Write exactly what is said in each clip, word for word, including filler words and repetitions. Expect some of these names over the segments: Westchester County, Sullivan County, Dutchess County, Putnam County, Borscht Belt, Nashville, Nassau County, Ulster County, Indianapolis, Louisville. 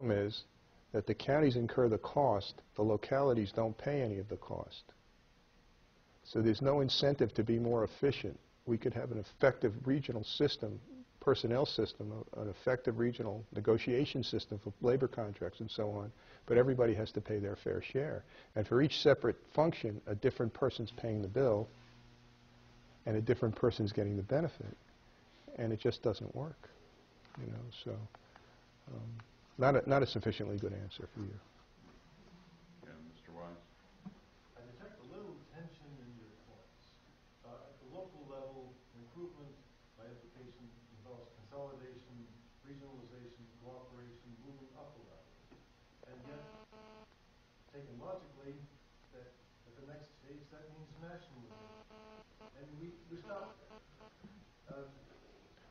problem is that the counties incur the cost, the localities don't pay any of the cost. So there's no incentive to be more efficient. We could have an effective regional system, personnel system, an effective regional negotiation system for labor contracts and so on, but everybody has to pay their fair share. And for each separate function, a different person's paying the bill and a different person's getting the benefit. And it just doesn't work, you know, so um, not, a, not a sufficiently good answer for you.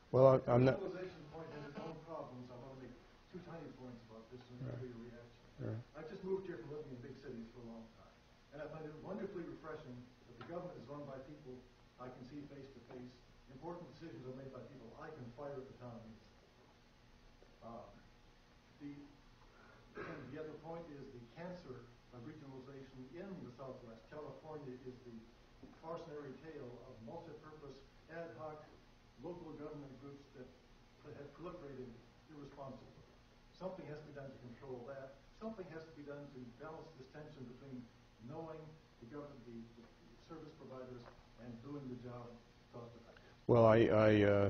Well, I'm not. Two tiny points about this and right. your reaction. Right. I've just moved here from living in big cities for a long time, and I find it wonderfully refreshing that the government is run by people I can see face to face. Important decisions are made by people I can fire at the time. Uh, the and the other point is the cancer of regionalization in the Southwest. California is the cautionary tale of multi-purpose ad hoc local government groups that, that have proliferated irresponsibly. Something has to be done to control that. Something has to be done to balance this tension between knowing the government, the, the service providers, and doing the job cost effectively. Well, I, I uh,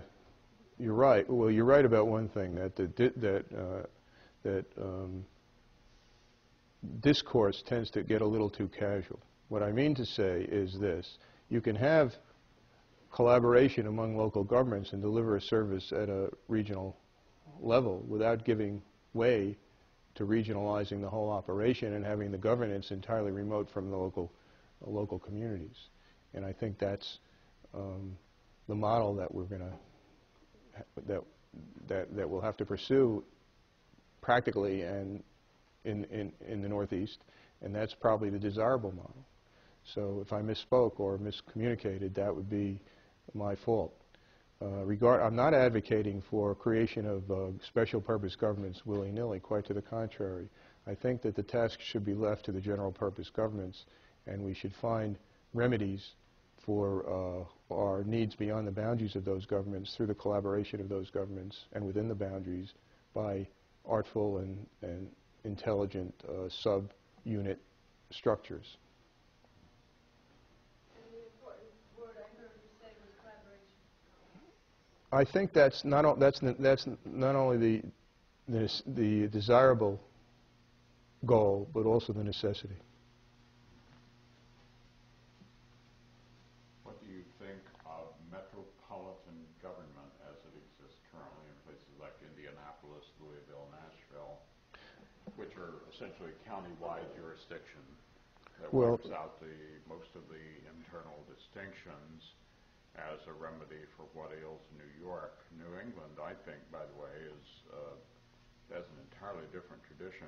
you're right. Well, you're right about one thing, that the di that uh, that um, discourse tends to get a little too casual. What I mean to say is this: you can have collaboration among local governments and deliver a service at a regional level without giving way to regionalizing the whole operation and having the governance entirely remote from the local uh, local communities. And I think that's um, the model that we're going to that that that we'll have to pursue practically and in in in the Northeast, and that's probably the desirable model. So if I misspoke or miscommunicated, that would be my fault. Uh, regard, I'm not advocating for creation of uh, special purpose governments willy-nilly, quite to the contrary. I think that the task should be left to the general purpose governments, and we should find remedies for uh, our needs beyond the boundaries of those governments through the collaboration of those governments and within the boundaries by artful and, and intelligent uh, sub-unit structures. I think that's not that's that's not only the the, the desirable goal, but also the necessity. What do you think of metropolitan government as it exists currently in places like Indianapolis, Louisville, Nashville, which are essentially county-wide jurisdiction that well, works out the most of the internal distinctions as a remedy for what ails New York? New England, I think, by the way, is uh, has an entirely different tradition.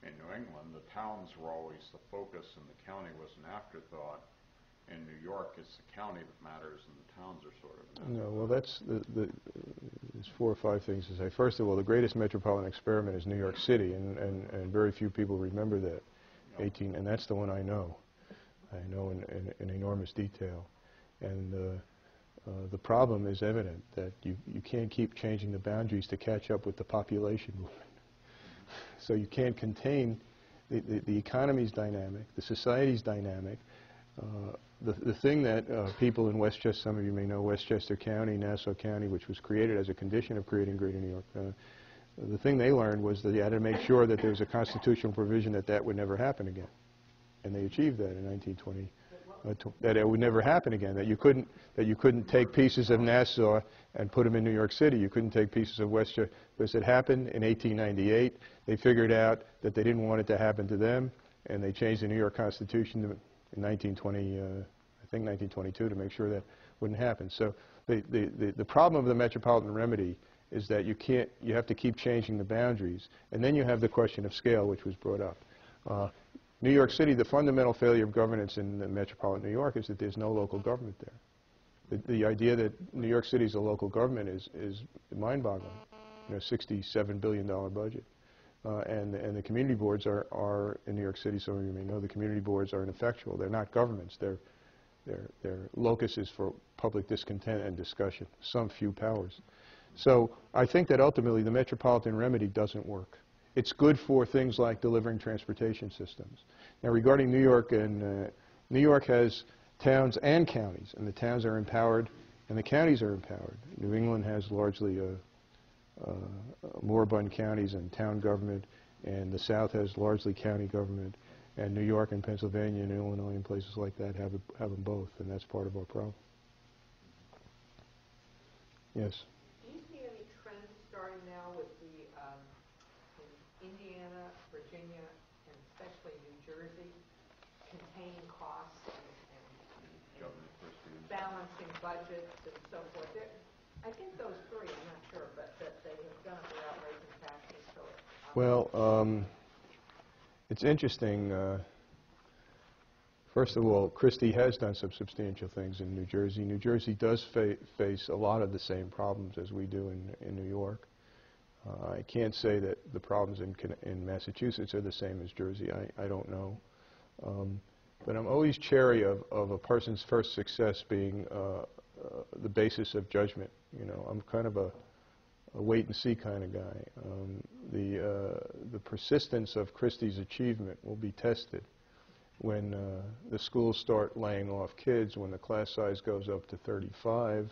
In New England, the towns were always the focus and the county was an afterthought. In New York, it's the county that matters and the towns are sort of... No, well, that's the, the, there's four or five things to say. First of all, the greatest metropolitan experiment is New York City, and, and, and very few people remember that. Yep. eighteen, and that's the one I know. I know in, in, in enormous detail. And uh, Uh, the problem is evident, that you, you can't keep changing the boundaries to catch up with the population movement. So you can't contain the, the, the economy's dynamic, the society's dynamic. Uh, the, the thing that uh, people in Westchester, some of you may know Westchester County, Nassau County, which was created as a condition of creating Greater New York, uh, the thing they learned was that they had to make sure that there was a constitutional provision that that would never happen again. And they achieved that in nineteen twenty. That it would never happen again, that you couldn't that you couldn't take pieces of Nassau and put them in New York City. You couldn't take pieces of Westchester, because it happened in eighteen ninety-eight. They figured out that they didn't want it to happen to them, and they changed the New York Constitution in nineteen twenty, uh, I think nineteen twenty-two, to make sure that wouldn't happen. So the, the, the, the problem of the metropolitan remedy is that you can't, you have to keep changing the boundaries. And then you have the question of scale, which was brought up. Uh, New York City, the fundamental failure of governance in the metropolitan New York is that there's no local government there. The, the idea that New York City is a local government is, is mind-boggling. You know, sixty-seven billion dollar budget. uh, and, and the community boards are, are in New York City, some of you may know, the community boards are ineffectual. They're not governments. They're, they're, they're locuses for public discontent and discussion, some few powers. So I think that ultimately the metropolitan remedy doesn't work. It's good for things like delivering transportation systems. Now regarding New York, and uh, New York has towns and counties, and the towns are empowered and the counties are empowered. New England has largely a, a moribund counties and town government, and the South has largely county government, and New York and Pennsylvania and Illinois and places like that have, a, have them both, and that's part of our problem. Yes? Do you see any trends starting now with the um, in Indiana, Virginia, and especially New Jersey containing costs and, and, and balancing budgets and so forth? They're, I think those three, I'm not sure, but that they have done it without raising taxes. So well, um, it's interesting. Uh, first of all, Christie has done some substantial things in New Jersey. New Jersey does fa face a lot of the same problems as we do in, in New York. Uh, I can't say that the problems in, in Massachusetts are the same as Jersey. I, I don't know. Um, but I'm always chary of, of a person's first success being uh, Uh, the basis of judgment. You know, I'm kind of a, a wait-and-see kind of guy. Um, the, uh, the persistence of Christie's achievement will be tested when uh, the schools start laying off kids, when the class size goes up to thirty-five,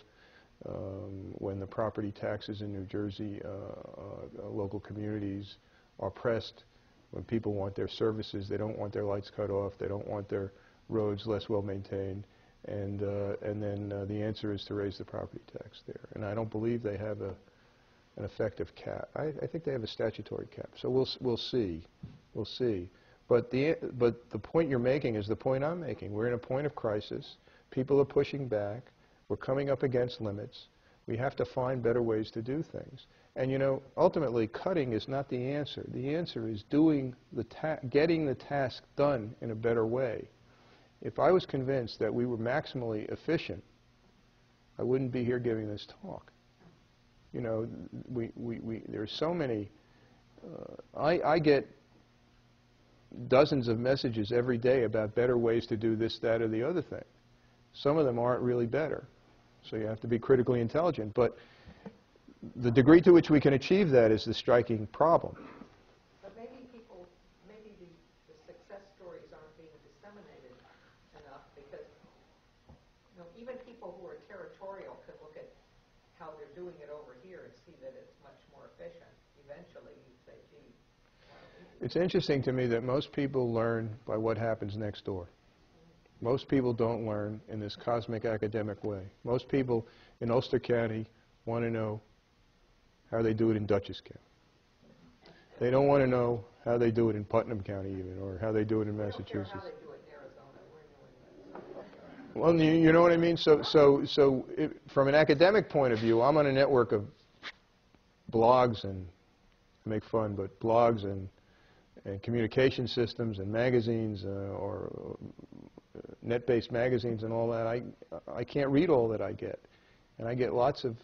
um, when the property taxes in New Jersey, uh, uh, local communities are pressed, when people want their services, they don't want their lights cut off, they don't want their roads less well-maintained. And, uh, and then uh, the answer is to raise the property tax there. And I don't believe they have a, an effective cap. I, I think they have a statutory cap. So we'll, we'll see. We'll see. But the, but the point you're making is the point I'm making. We're in a point of crisis. People are pushing back. We're coming up against limits. We have to find better ways to do things. And, you know, ultimately, cutting is not the answer. The answer is doing the ta getting the task done in a better way. If I was convinced that we were maximally efficient, I wouldn't be here giving this talk. You know, we, we, we, there are so many, uh, I, I get dozens of messages every day about better ways to do this, that, or the other thing. Some of them aren't really better, so you have to be critically intelligent. But the degree to which we can achieve that is the striking problem. Doing it over here and see that it's much more efficient. Eventually, you say, gee. It's interesting to me that most people learn by what happens next door. Most people don't learn in this cosmic academic way. Most people in Ulster County want to know how they do it in Dutchess County. They don't want to know how they do it in Putnam County even, or how they do it in Massachusetts. I don't care how they do it in Arizona. We're doing it. Well, you, you know what I mean? So, so, so it, from an academic point of view, I'm on a network of blogs and, I make fun, but blogs and, and communication systems and magazines uh, or uh, net-based magazines and all that. I, I can't read all that I get. And I get lots of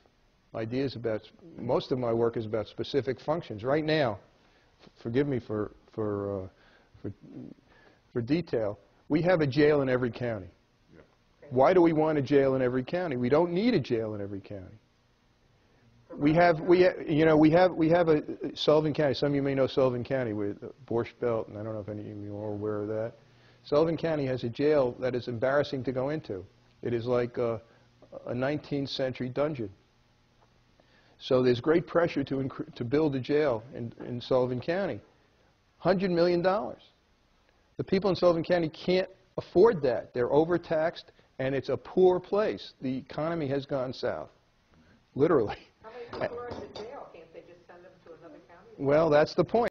ideas about, most of my work is about specific functions. Right now, forgive me for, for, uh, for, for detail, we have a jail in every county. Why do we want a jail in every county? We don't need a jail in every county. We have, we ha you know, we have, we have a, a Sullivan County. Some of you may know Sullivan County with the Borscht Belt, and I don't know if any of you are aware of that. Sullivan County has a jail that is embarrassing to go into. It is like a, a nineteenth century dungeon. So there's great pressure to, incre to build a jail in, in Sullivan County. one hundred million dollars. The people in Sullivan County can't afford that. They're overtaxed. And it's a poor place. The economy has gone south, literally. How many people are in the jail? Can't they just send them to another county? Well, that's the point.